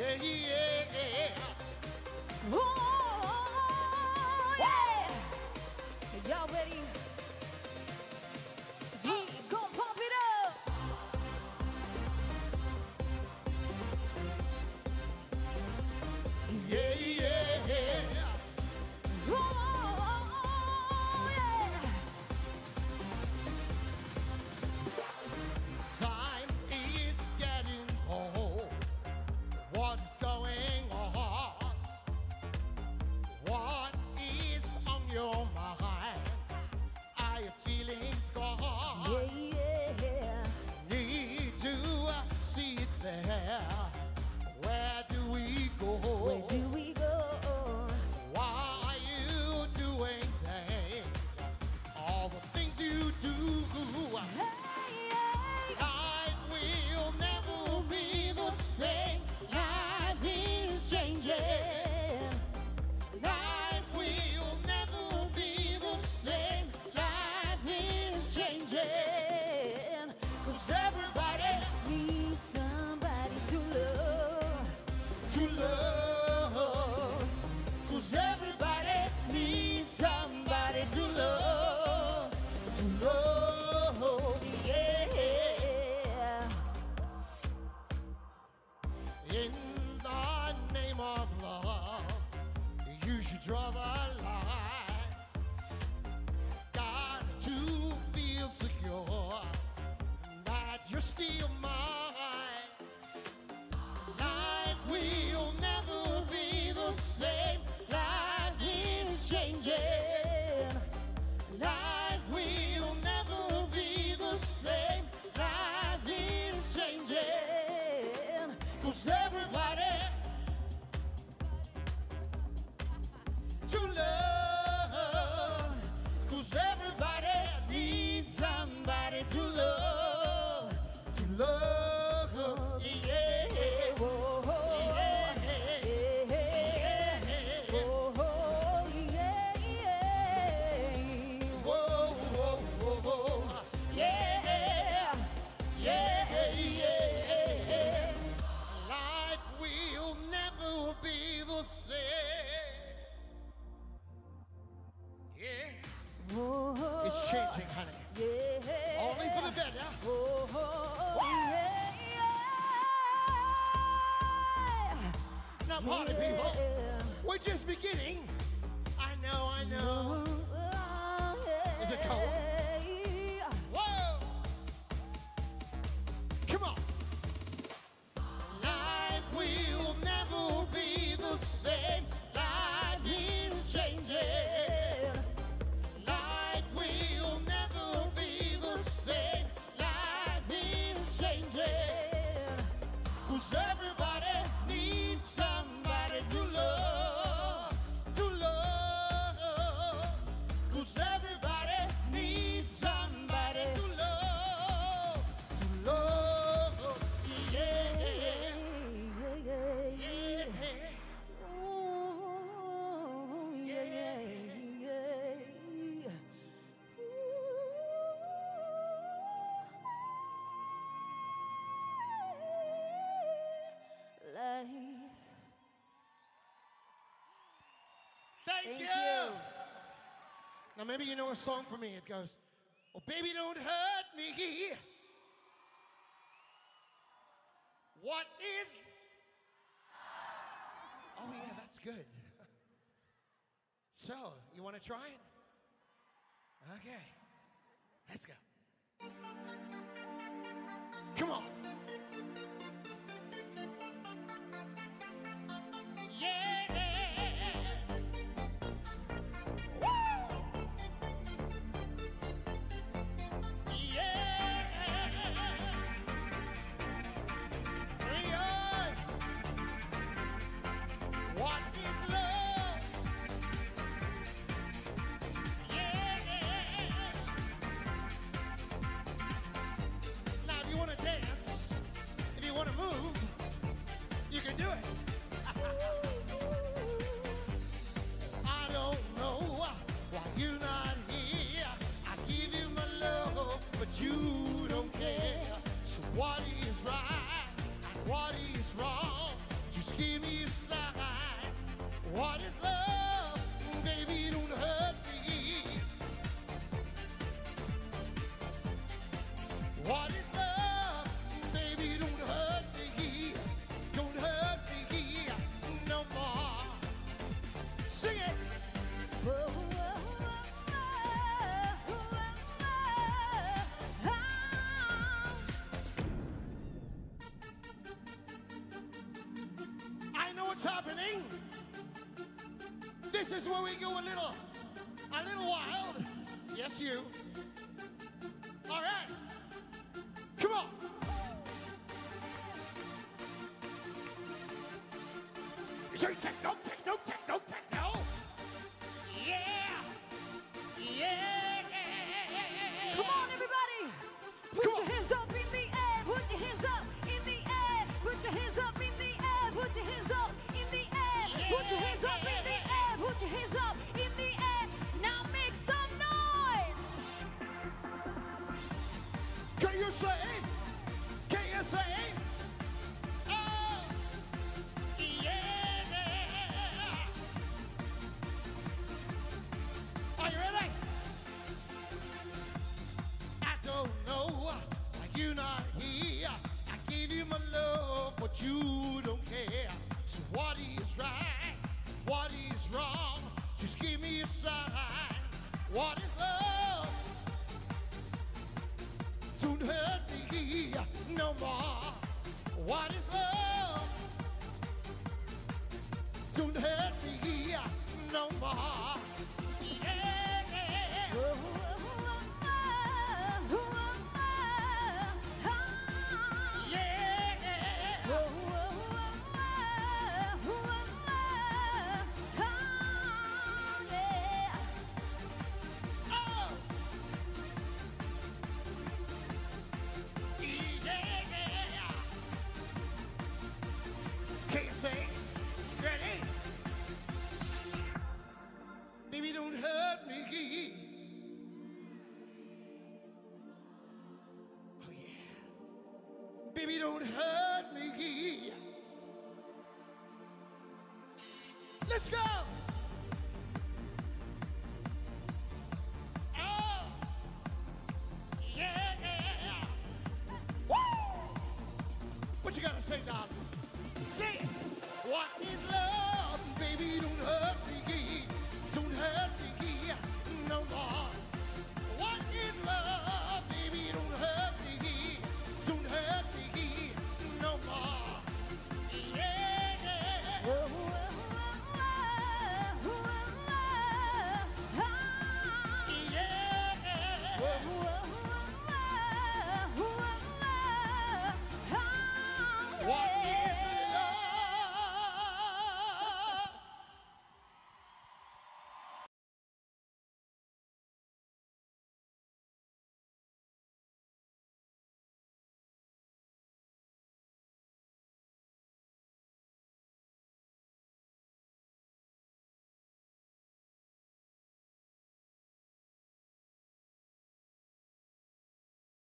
Yeah, yeah. Oh, yeah. Y'all ready? We gon' pump it up. Yeah, yeah. Oh, yeah. Time is getting old. What is going on? What is on your mind? Are your feelings gone? Yeah. Need to see it there. Where do we go? Where do we go? Why are you doing things? All the things you do. Life will never be the same. Life is changing. Life will never be the same. Life is changing. 'Cause everybody needs somebody to love. To love. 'Cause everybody needs somebody to love. To love. Yeah. In the name of love, you should draw the line. Got to feel secure that you're still mine. Life will never be the same. Life is changing. Life will never be the same. Life is changing. 'Cause everybody to love. 'Cause everybody needs somebody to love. To love. Yeah. Yeah. Yeah. Whoa, whoa, whoa, whoa. Yeah. Yeah. Yeah. Life will never be the same. Yeah. It's changing, honey. Yeah. Only for the better. Now, party people, we're just beginning. I know. Is it cold? Whoa! Come on. Life will never be the same. Life is changing. Life will never be the same. Life is changing. 'Cause everybody needs somebody to love. To love. 'Cause everybody needs somebody to love. To love. Yeah. Yeah. Ooh, yeah. Ooh. Life. Thank you. you. Now maybe you know a song for me. It goes, "Oh baby, don't hurt me. What is?" Oh yeah, that's good. So, you want to try it? Okay, let's go. Come on. Yeah. Woo. Yeah. Leon. What is love? Yeah. Now, if you want to dance, what's happening. This is where we go a little wild. Yes, you. All right. Come on. Shake techno, techno, techno, techno. Yeah. Yeah. Come on, everybody. Put your hands up in the air. Put your hands up in the air. Put your hands up in the air. Put your hands up in the air. Put your hands up in the air. Put your hands up in the air. Now make some noise. Can you say? Can you say? You're not here. I gave you my love, but you don't care. So what is right? What is wrong? Just give me a sign. What is love? Don't hurt me no more. What is love? Don't hurt me no more. Baby, don't hurt me. Let's go. Oh, yeah. Woo! What you gotta say, darling? Say, what is love? Baby, don't hurt me. Don't hurt me no more. What is love?